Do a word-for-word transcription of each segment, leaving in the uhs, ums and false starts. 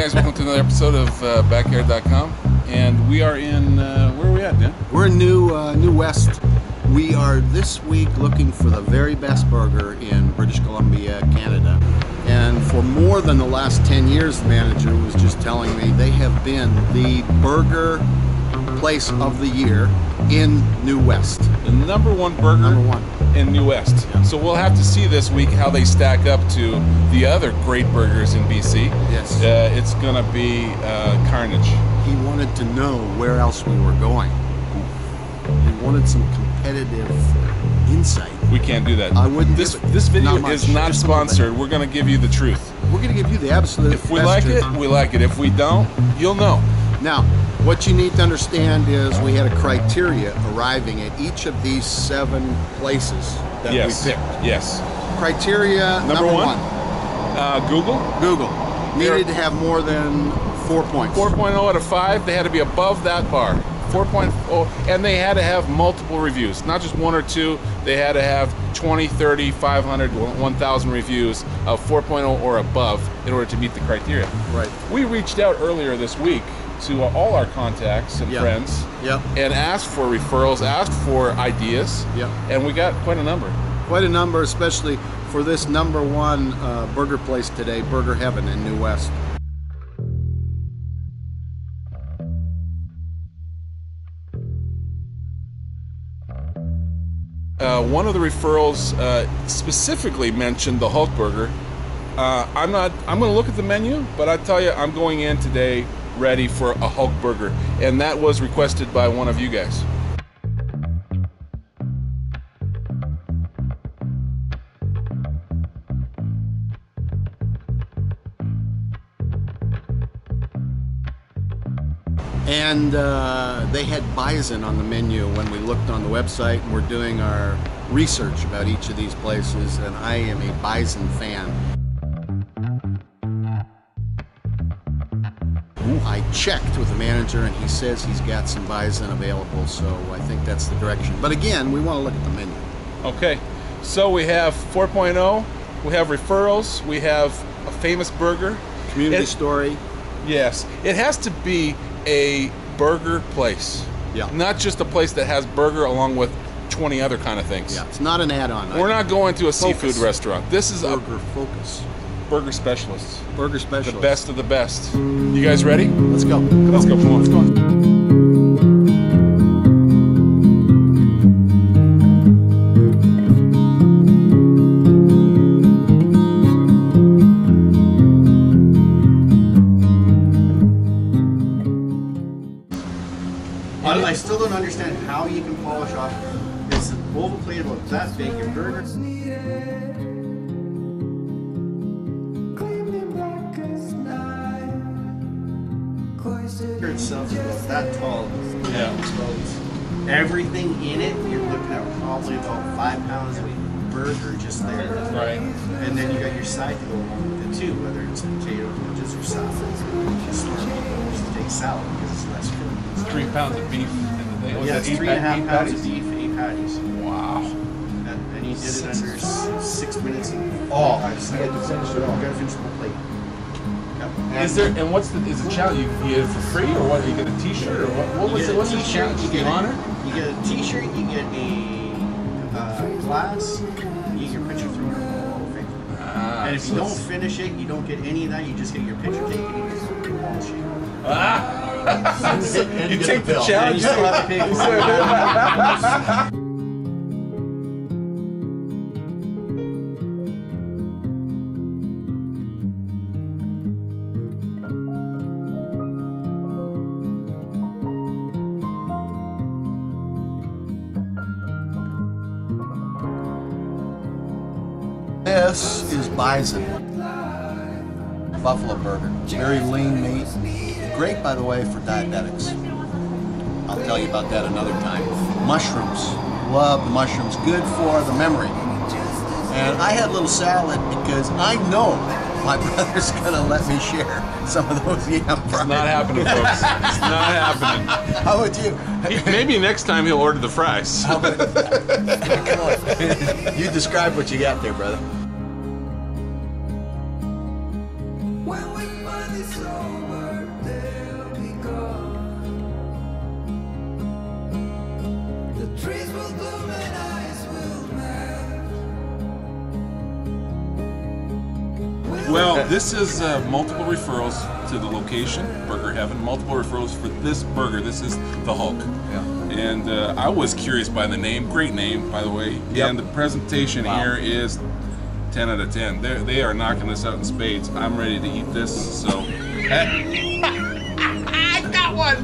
guys, welcome to another episode of uh, backyard dot com, and we are in, uh, where are we at, Dan? We're in New, uh, New West. We are this week looking for the very best burger in British Columbia, Canada. And for more than the last ten years, the manager was just telling me they have been the burger place of the year in New West. The number one burger number one. in New West. Yeah. So we'll have to see this week how they stack up to the other great burgers in B C. Yes. Uh, it's gonna be uh, carnage. He wanted to know where else we were going. He wanted some competitive insight. We can't do that. I wouldn't. This this video not is not Just sponsored. We're gonna give you the truth. We're gonna give you the absolute. If we best like truth. it, we like it. If we don't, you'll know. Now, what you need to understand is we had a criteria arriving at each of these seven places that yes. we picked. Yes. Criteria number, number one. one. Uh, Google. Google. Needed to have more than four points. four point oh out of five. They had to be above that bar. four point oh, and they had to have multiple reviews, not just one or two. They had to have twenty, thirty, five hundred, one thousand reviews of four point oh or above in order to meet the criteria. Right. We reached out earlier this week to all our contacts and yep. friends yep. and asked for referrals, asked for ideas, yep. and we got quite a number. Quite a number, especially for this number one uh, burger place today, Burger Heaven in New West. Uh, one of the referrals uh, specifically mentioned the Hulk Burger. Uh, I'm not. I'm going to look at the menu, but I tell you, I'm going in today ready for a Hulk Burger, and that was requested by one of you guys. And uh, they had bison on the menu when we looked on the website, and we're doing our research about each of these places, and I am a bison fan. Ooh. I checked with the manager and he says he's got some bison available, so I think that's the direction. But again, we want to look at the menu. Okay, so we have four point oh, we have referrals, we have a famous burger. Community it, story. Yes, it has to be a burger place, yeah. Not just a place that has burger along with twenty other kind of things. Yeah, it's not an add-on. We're not going to a focus. seafood restaurant. This is burger a focus. Burger specialists. Burger specialists. The best of the best. You guys ready? Let's go. Come Let's on. go. Come on. Let's go. On. I still don't understand how you can polish off this oval plate about that big your burger. Burger itself is about that tall. Yeah. Everything in it, you're looking at probably about five pounds of burger just there. Right. And then you got your side to go along with it too, whether it's potato wedges or sausage, or just normal, just a big salad because it's less food. Three pounds of beef in the day. Yeah, it's three and a half pounds of beef, eight patties. Wow. And, and he did it under six minutes. Oh, I just had to finish it all. I got to finish the whole plate. Yep. Is there? And what's the? Is the challenge? You get it for free, or what? You get a T-shirt, or what? What was it? What's the challenge? You get honor. You get a T-shirt. You get a uh, glass. You can put your through the whole thing. And if you don't finish it, you don't get any of that. You just get your picture taken and your wall shape. Ah. So you, you take the, the challenge. You have to This is bison, buffalo burger. It's very lean meat. Great, by the way, for diabetics. I'll tell you about that another time. Mushrooms. Love the mushrooms. Good for the memory. And I had a little salad because I know my brother's going to let me share some of those yam fries. It's not happening, folks. It's not happening. How about you? He, maybe next time he'll order the fries. How about you describe what you got there, brother. When we find this Well, this is uh, multiple referrals to the location, Burger Heaven, multiple referrals for this burger. This is the Hulk. Yeah. And uh, I was curious by the name. Great name, by the way. Yep. And the presentation wow. here is ten out of ten. They're, they are knocking this out in spades. I'm ready to eat this, so. I got one!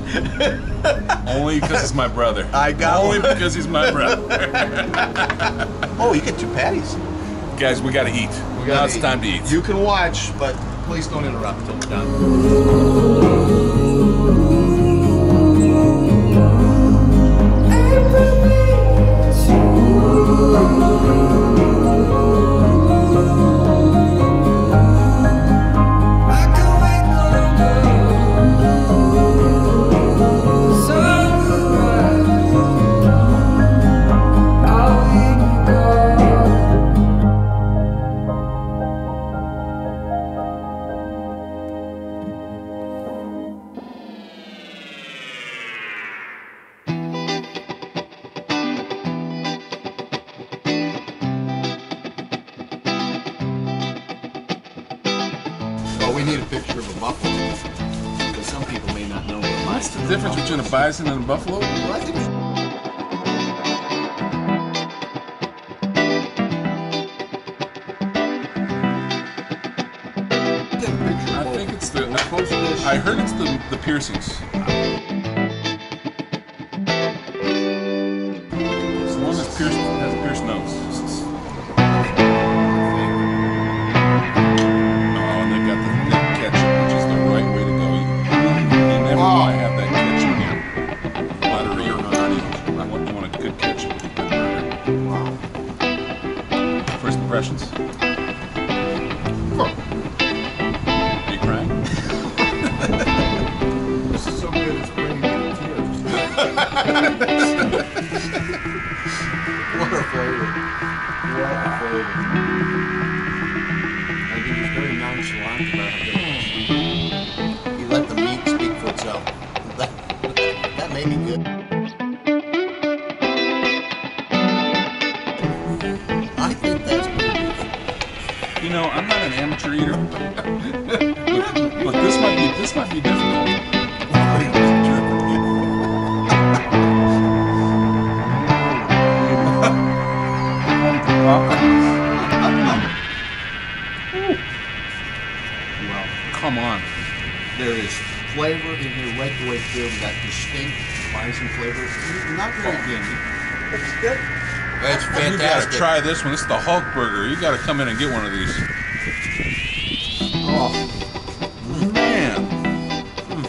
Only because it's my brother. I got Only one. Only because he's my brother. Oh, you get two patties. Guys, we gotta eat. We gotta now it's eat. time to eat. You can watch, but please don't interrupt until we're done. Need a picture of a buffalo, because some people may not know what a What's the difference between a bison and a buffalo? Well, I think I think it's the I heard it's the the piercings. It's the one that's pierced has a pierced nose. Impressions? Sure. Are you crying? This is so good, it's bringing me to tears. What a flavor. What a flavor. I think he's very nonchalant about it. He let the meat speak for itself. That, that made me good. You know, I'm not an amateur eater, but, but this might be this might be difficult. Well, come on. There is flavor in here right the way through. That distinct bison flavor. Not very good. It's good. That's fantastic. You gotta try this one. This is the Hulk Burger. You gotta come in and get one of these. Oh man! Mm.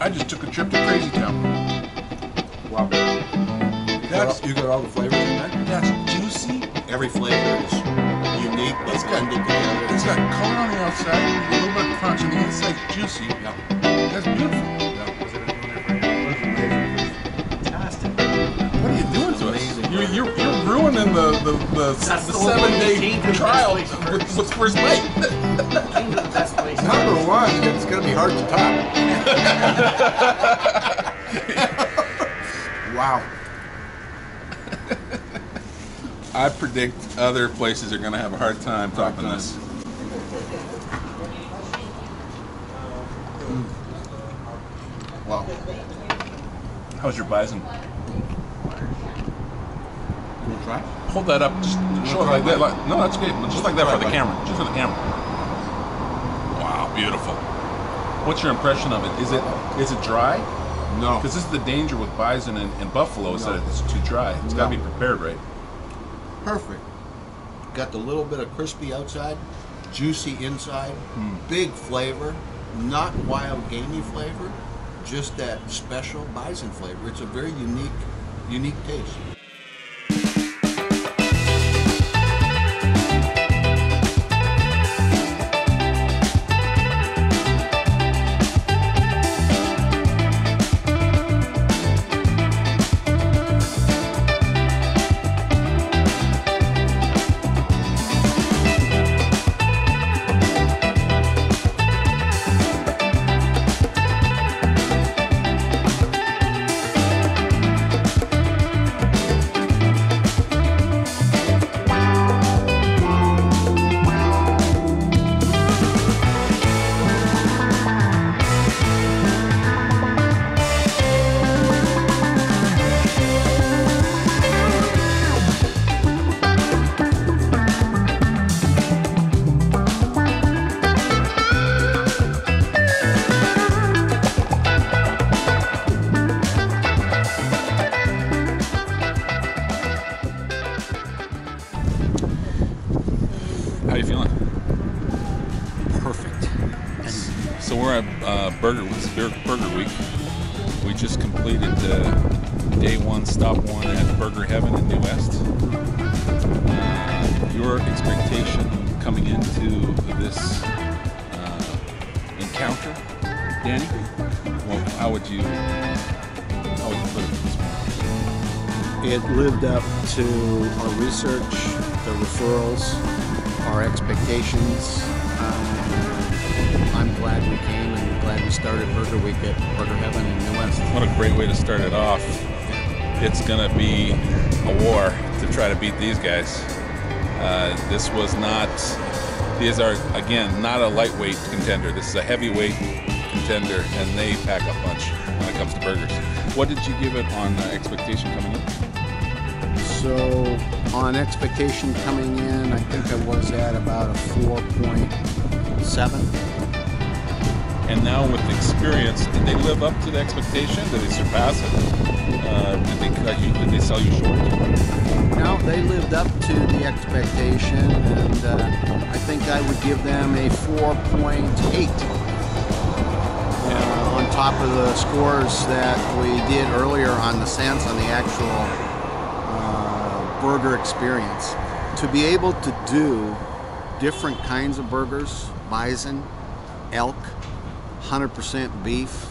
I just took a trip to Crazy Town. Wow! That's, you got all the flavors in there. That's juicy. Every flavor is unique. It's got together. It's got color on the outside, a little bit of crunch on the inside. Juicy. Yeah. That's beautiful. You're, you're, you're ruining the, the, the, the seven-day trial with first bite. Number one, it's going to be hard to top. Wow. I predict other places are going to have a hard time topping hard time. this. Mm. Wow. How's your bison? We'll try. Hold that up. Just show we'll it like that. Like, no, that's good. Just like that for the camera. Just for the camera. Wow, beautiful. What's your impression of it? Is it is it dry? No. Because this is the danger with bison and, and buffalo is no. that it's too dry. It's no. got to be prepared right. Perfect. Got the little bit of crispy outside, juicy inside, mm. big flavor, not wild gamey flavor, just that special bison flavor. It's a very unique, unique taste. are you feeling? Perfect. And so we're at uh, Burger, this Burger Week. We just completed uh, day one, stop one at Burger Heaven in New West. Uh, your expectation coming into this uh, encounter, Danny? Well, how would you, how would you put it this morning? It lived up to our research, the referrals, our expectations. Um, I'm glad we came and glad we started Burger Week at Burger Heaven in New West. What a great way to start it off. It's going to be a war to try to beat these guys. Uh, this was not, these are, again, not a lightweight contender. This is a heavyweight contender, and they pack a punch when it comes to burgers. What did you give it on uh, expectation coming in? So, on expectation coming in, I think I was at about a four point seven. And now with experience, did they live up to the expectation? Did they surpass it? Uh, did they cut you? Did they sell you short? No, they lived up to the expectation, and uh, I think I would give them a four point eight yeah. uh, on top of the scores that we did earlier on the sense on the actual uh, burger experience. To be able to do different kinds of burgers, bison, elk, one hundred percent beef,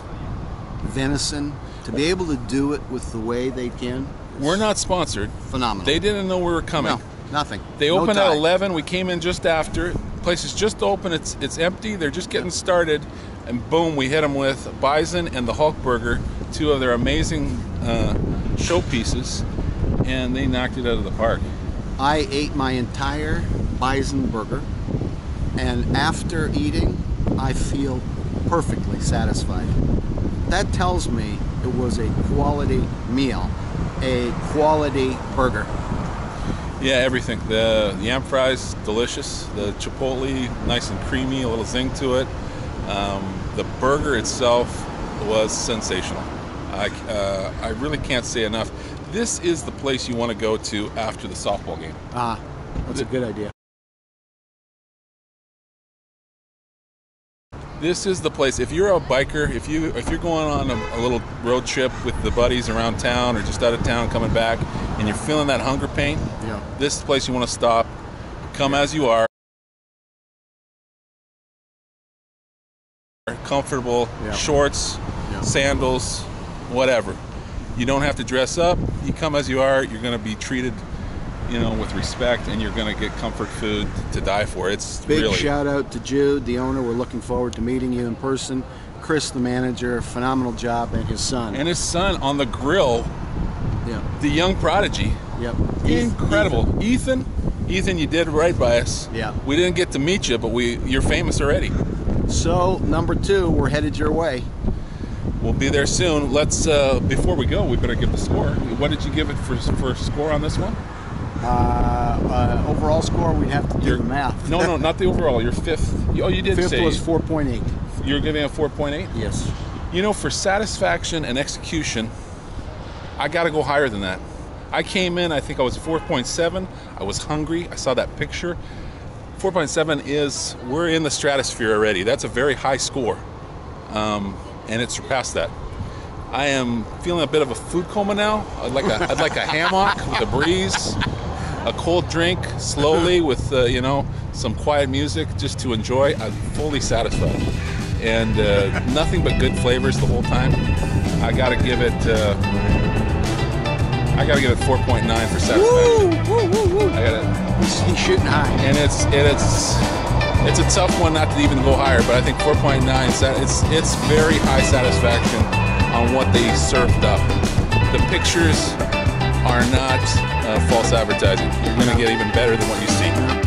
venison, to be able to do it with the way they can. We're not sponsored. Phenomenal. They didn't know we were coming. No, nothing. They no opened tie. At eleven. We came in just after. The place is just open. It's it's empty. They're just getting started, and boom, we hit them with bison and the Hulk Burger, two of their amazing uh, showpieces, and they knocked it out of the park. I ate my entire bison burger, and after eating, I feel perfectly satisfied. That tells me it was a quality meal, a quality burger. Yeah, everything. The, the yam fries, delicious. The chipotle, nice and creamy, a little zing to it. Um, the burger itself was sensational. I, uh, I really can't say enough. This is the place you want to go to after the softball game. Ah, that's a good idea. This is the place. If you're a biker, if you if you're going on a, a little road trip with the buddies around town or just out of town coming back, and you're feeling that hunger pain, yeah. This is the place you want to stop. Come yeah. as you are, comfortable yeah. shorts, yeah. sandals, whatever. You don't have to dress up. You come as you are. You're going to be treated, you know, with respect, and you're going to get comfort food to die for. It's big really... shout out to Jude, the owner. We're looking forward to meeting you in person. Chris, the manager, phenomenal job, and his son. And his son on the grill. Yeah. The young prodigy. Yep. Incredible. Ethan. Ethan, Ethan, you did right by us. Yeah. We didn't get to meet you, but we you're famous already. So number two, we're headed your way. We'll be there soon. Let's uh, before we go, we better give the score. What did you give it for for score on this one? Uh, uh, overall score, we'd have to do your, the math. No, no, not the overall. Your fifth. Oh, you did fifth say. Fifth was four point eight. You're giving a four point eight? Yes. You know, for satisfaction and execution, I got to go higher than that. I came in, I think I was four point seven. I was hungry. I saw that picture. four point seven is, we're in the stratosphere already. That's a very high score. Um, and it surpassed that. I am feeling a bit of a food coma now. I'd like a, I'd like a hammock with a breeze. A cold drink, slowly, with uh, you know, some quiet music, just to enjoy. I'm fully satisfied, and uh, nothing but good flavors the whole time. I gotta give it. Uh, I gotta give it four point nine for satisfaction. Woo, woo, woo, woo. I gotta. He's, he's shooting high. And it's and it's it's a tough one not to even go higher, but I think four point nine. It's it's very high satisfaction on what they served up. The pictures are not uh, false advertising. You're going to get even better than what you see.